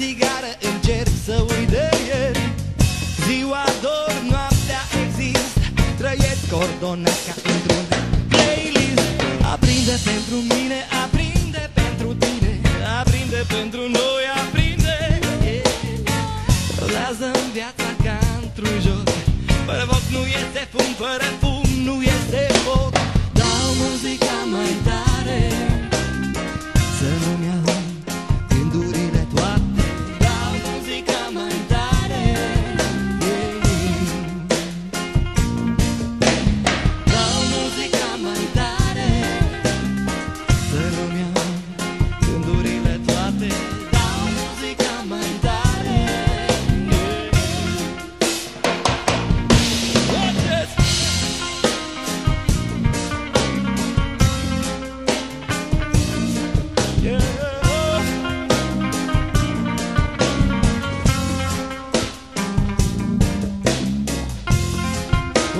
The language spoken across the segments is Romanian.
țigară, încerc să uit de ieri. Ziua dor, noaptea exist, trăiesc ordonat ca într-un playlist. Aprinde pentru mine, aprinde pentru tine, aprinde pentru noi, aprinde. Lasă-mi viața ca într-un joc, fără foc nu este fum, fără fum nu este foc. Dau muzica mai tare să nu-mi iau gândurile toate. Dau muzica mai tare, dau muzica mai tare să nu-mi iau gândurile toate. Dau muzica mai tare.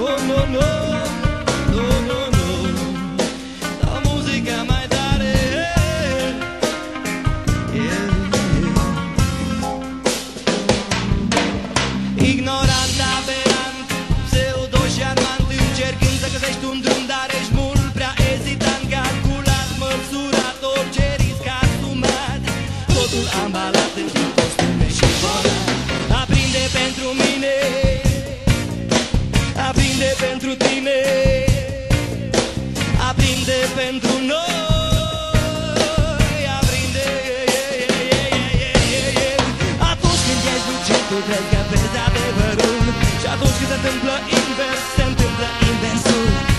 Oh, no, no, no, no, no. Da muzica mai tare, ignorant, aberant, pseudo și armant, încercând să găsești un drum, dar ești mult prea ezitant. Calculat, măsurat, orice risc asumat, totul ambalat în costume și volat. Aprinde pentru mine, aprinde pentru tine, aprinde pentru noi, aprinde. Atunci când ești lucid, tu crezi că vezi adevărul, și atunci când se întâmplă invers, se întâmplă inversul.